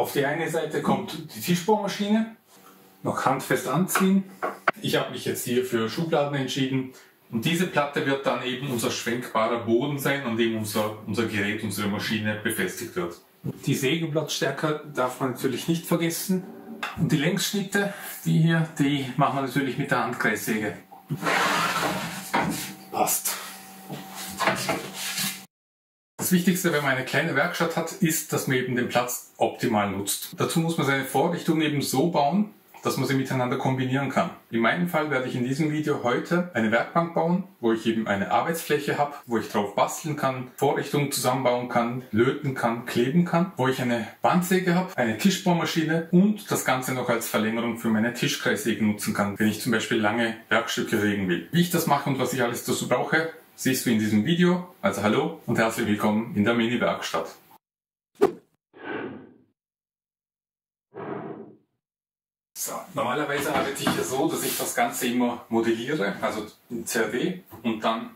Auf die eine Seite kommt die Tischbohrmaschine, noch handfest anziehen. Ich habe mich jetzt hier für Schubladen entschieden. Und diese Platte wird dann eben unser schwenkbarer Boden sein, an dem unser Gerät, unsere Maschine befestigt wird. Die Sägeblattstärke darf man natürlich nicht vergessen. Und die Längsschnitte, die hier, die machen wir natürlich mit der Handkreissäge. Passt. Das Wichtigste, wenn man eine kleine Werkstatt hat, ist, dass man eben den Platz optimal nutzt. Dazu muss man seine Vorrichtung eben so bauen, dass man sie miteinander kombinieren kann. In meinem Fall werde ich in diesem Video heute eine Werkbank bauen, wo ich eben eine Arbeitsfläche habe, wo ich drauf basteln kann, Vorrichtungen zusammenbauen kann, löten kann, kleben kann, wo ich eine Bandsäge habe, eine Tischbohrmaschine und das Ganze noch als Verlängerung für meine Tischkreissäge nutzen kann, wenn ich zum Beispiel lange Werkstücke sägen will. Wie ich das mache und was ich alles dazu brauche, siehst du in diesem Video. Also hallo und herzlich willkommen in der Mini-Werkstatt. So, normalerweise arbeite ich hier so, dass ich das Ganze immer modelliere, also in CAD, und dann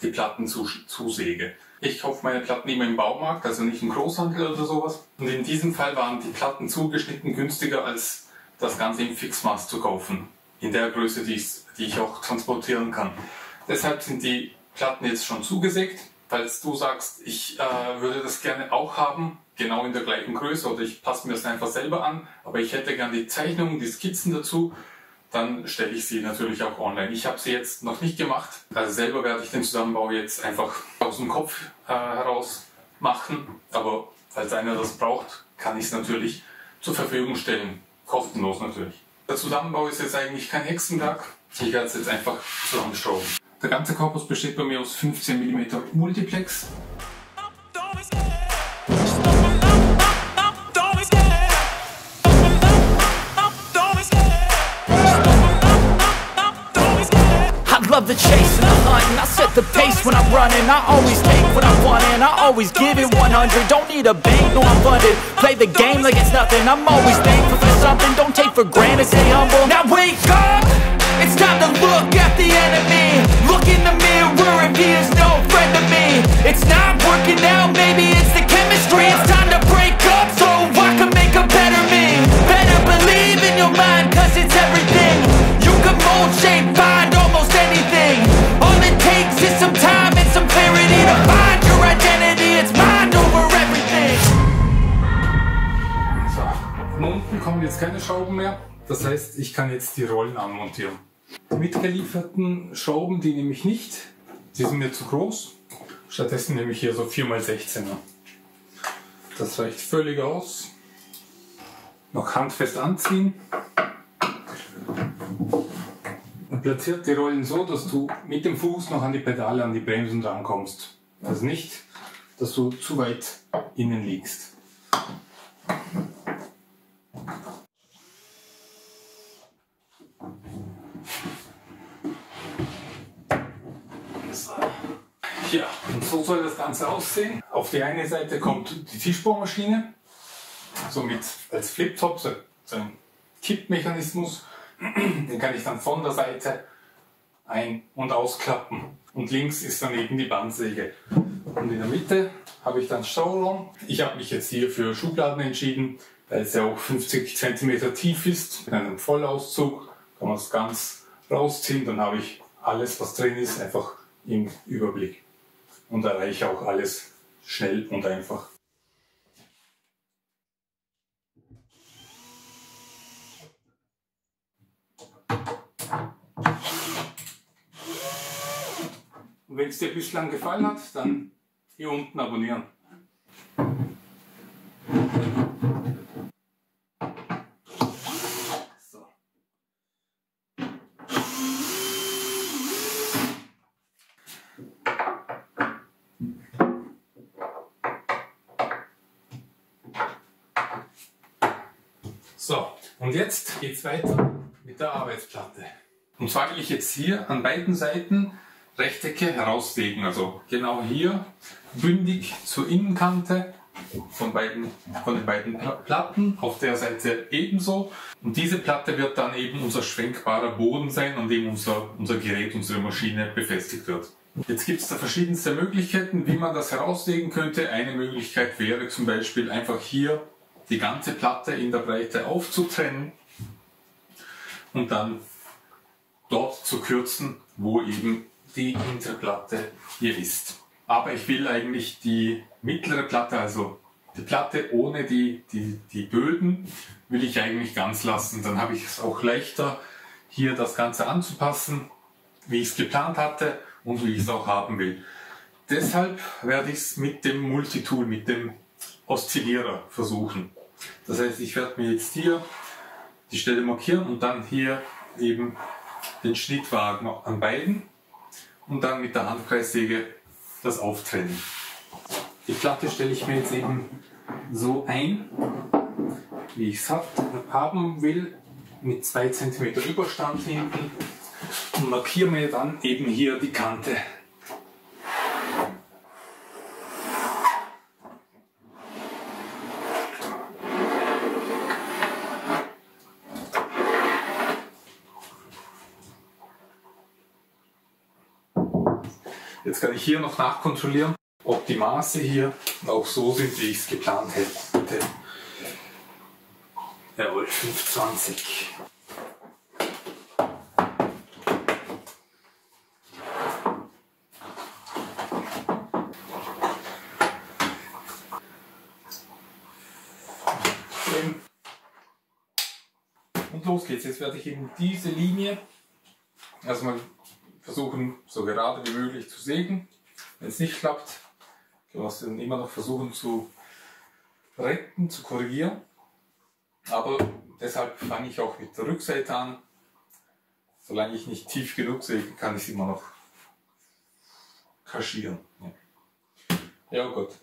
die Platten zusäge. Ich kaufe meine Platten immer im Baumarkt, also nicht im Großhandel oder sowas. Und in diesem Fall waren die Platten zugeschnitten günstiger, als das Ganze im Fixmaß zu kaufen, in der Größe, die ich auch transportieren kann. Deshalb sind die Platten jetzt schon zugesägt. Falls du sagst, ich würde das gerne auch haben, genau in der gleichen Größe, oder ich passe mir das einfach selber an, aber ich hätte gern die Zeichnungen, die Skizzen dazu, dann stelle ich sie natürlich auch online. Ich habe sie jetzt noch nicht gemacht, also selber werde ich den Zusammenbau jetzt einfach aus dem Kopf heraus machen, aber falls einer das braucht, kann ich es natürlich zur Verfügung stellen, kostenlos natürlich. Der Zusammenbau ist jetzt eigentlich kein Hexenwerk, ich werde es jetzt einfach zusammenschrauben. Der ganze Korpus besteht bei mir aus 15 mm Multiplex. Love the chase and the hunt, and I set the pace when I'm running. I always take what I want and I always give it 100. Don't need a bank, no I'm funded. Play the game like it's nothing. I'm always thankful for something. Don't take for granted, stay humble. Now wake up, it's time to look at the enemy. Look in the mirror if he is no friend to me. It's not working out, maybe it's the chemistry. It's time to break up so I can make a better me. Better believe in your mind, cause it's everything. You can mold, shape, find almost anything. All it takes is some time and some clarity to find your identity. It's mind over everything. So, von unten kommen jetzt keine Schrauben mehr. Das heißt, ich kann jetzt die Rollen anmontieren. Die mitgelieferten Schrauben, die nehme ich nicht. Die sind mir zu groß. Stattdessen nehme ich hier so 4x16er. Das reicht völlig aus. Noch handfest anziehen. Platziert die Rollen so, dass du mit dem Fuß noch an die Pedale, an die Bremsen rankommst. Also nicht, dass du zu weit innen liegst. Ja, und so soll das Ganze aussehen. Auf die eine Seite kommt die Tischbohrmaschine, somit als Flip-Top, so ein Kippmechanismus. Den kann ich dann von der Seite ein- und ausklappen. Und links ist dann eben die Bandsäge. Und in der Mitte habe ich dann Stauraum. Ich habe mich jetzt hier für Schubladen entschieden, weil es ja auch 50 cm tief ist. Mit einem Vollauszug kann man es ganz rausziehen. Dann habe ich alles, was drin ist, einfach im Überblick. Und erreiche auch alles schnell und einfach. Und wenn es dir bislang gefallen hat, dann hier unten abonnieren. So. So, und jetzt geht es weiter mit der Arbeitsplatte. Und zwar will ich jetzt hier an beiden Seiten Rechtecke heraussägen, also genau hier bündig zur Innenkante von den beiden Platten, auf der Seite ebenso. Und diese Platte wird dann eben unser schwenkbarer Boden sein, an dem unser Gerät, unsere Maschine befestigt wird. Jetzt gibt es da verschiedenste Möglichkeiten, wie man das heraussägen könnte. Eine Möglichkeit wäre zum Beispiel einfach hier die ganze Platte in der Breite aufzutrennen und dann dort zu kürzen, wo eben die Hinterplatte hier ist. Aber ich will eigentlich die mittlere Platte, also die Platte ohne die Böden, will ich eigentlich ganz lassen. Dann habe ich es auch leichter, hier das Ganze anzupassen, wie ich es geplant hatte und wie ich es auch haben will. Deshalb werde ich es mit dem Multitool, mit dem Oszillierer versuchen. Das heißt, ich werde mir jetzt hier die Stelle markieren und dann hier eben den Schnitt wagen an beiden und dann mit der Handkreissäge das auftrennen. Die Platte stelle ich mir jetzt eben so ein, wie ich es haben will, mit 2 cm Überstand hinten und markiere mir dann eben hier die Kante. Jetzt kann ich hier noch nachkontrollieren, ob die Maße hier auch so sind, wie ich es geplant hätte. Jawohl, 5,20. Und los geht's. Jetzt werde ich eben diese Linie erstmal versuchen, so gerade wie möglich zu sägen. Wenn es nicht klappt, kann man es dann immer noch versuchen zu retten, zu korrigieren. Aber deshalb fange ich auch mit der Rückseite an. Solange ich nicht tief genug säge, kann ich es immer noch kaschieren. Ja, oh Gott.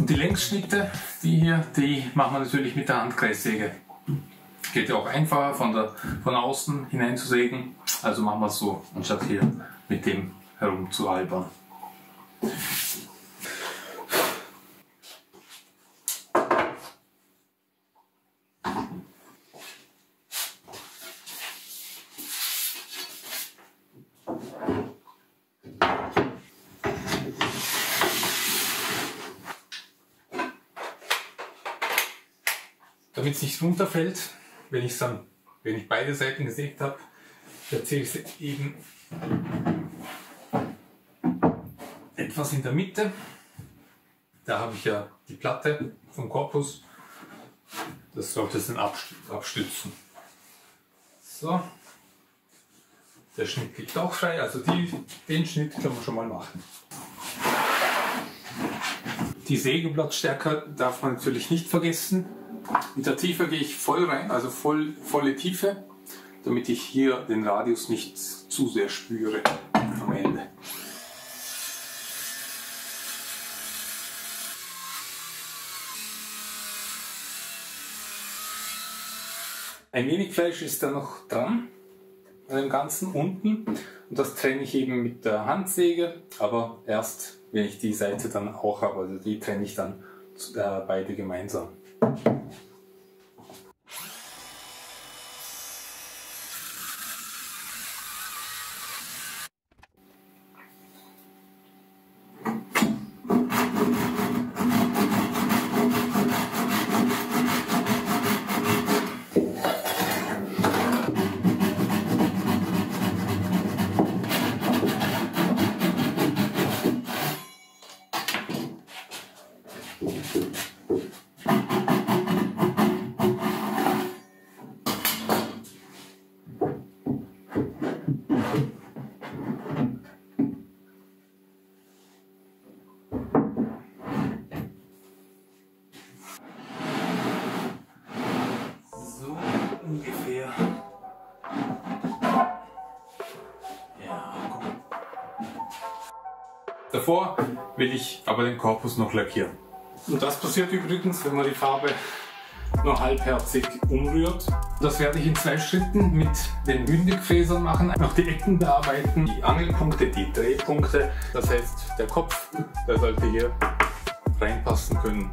Die Längsschnitte, die hier, die machen wir natürlich mit der Handkreissäge. Geht ja auch einfacher, von außen hineinzusägen. Also machen wir es so, anstatt hier mit dem herumzualbern. Damit es nicht runterfällt, wenn ich beide Seiten gesägt habe, erzähle ich es eben etwas in der Mitte. Da habe ich ja die Platte vom Korpus. Das sollte es dann abstützen. So. Der Schnitt liegt auch frei, also den Schnitt können wir schon mal machen. Die Sägeblattstärke darf man natürlich nicht vergessen. Mit der Tiefe gehe ich voll rein, also volle Tiefe, damit ich hier den Radius nicht zu sehr spüre am Ende. Ein wenig Fleisch ist da noch dran, an dem Ganzen unten. Und das trenne ich eben mit der Handsäge, aber erst, wenn ich die Seite dann auch habe. Also die trenne ich dann beide gemeinsam. Davor will ich aber den Korpus noch lackieren. Und das passiert übrigens, wenn man die Farbe nur halbherzig umrührt. Das werde ich in 2 Schritten mit den Mündegfäsern machen. Noch die Ecken bearbeiten, die Angelpunkte, die Drehpunkte. Das heißt, der Kopf, der sollte hier reinpassen können.